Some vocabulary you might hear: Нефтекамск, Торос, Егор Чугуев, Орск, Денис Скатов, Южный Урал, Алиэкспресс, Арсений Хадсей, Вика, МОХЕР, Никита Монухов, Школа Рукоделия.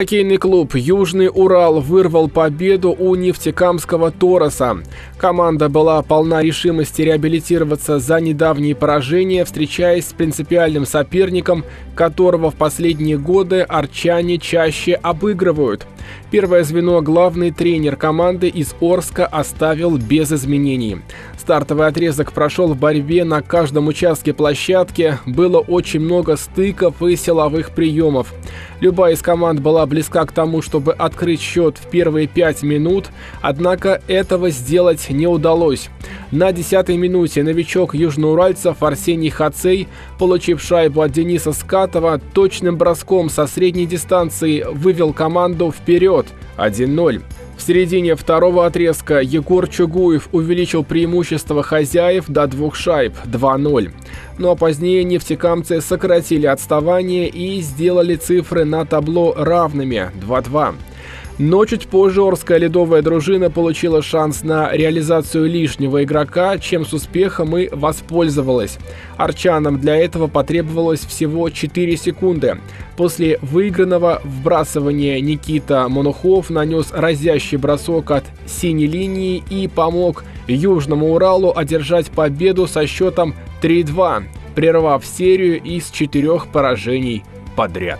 Хоккейный клуб «Южный Урал» вырвал победу у нефтекамского «Тороса». Команда была полна решимости реабилитироваться за недавние поражения, встречаясь с принципиальным соперником, которого в последние годы арчане чаще обыгрывают. Первое звено главный тренер команды из Орска оставил без изменений. Стартовый отрезок прошел в борьбе на каждом участке площадки, было очень много стыков и силовых приемов. Любая из команд была близка к тому, чтобы открыть счет в первые 5 минут, однако этого сделать не удалось. На 10-й минуте новичок южноуральцев Арсений Хадсей, получив шайбу от Дениса Скатова, точным броском со средней дистанции вывел команду вперед 1-0. В середине второго отрезка Егор Чугуев увеличил преимущество хозяев до 2 шайб 2-0. Ну а позднее нефтекамцы сократили отставание и сделали цифры на табло равными 2-2. Но чуть позже орская ледовая дружина получила шанс на реализацию лишнего игрока, чем с успехом и воспользовалась. Арчанам для этого потребовалось всего 4 секунды. После выигранного вбрасывания Никита Монухов нанес разящий бросок от синей линии и помог Южному Уралу одержать победу со счетом 3-2, прервав серию из 4 поражений подряд.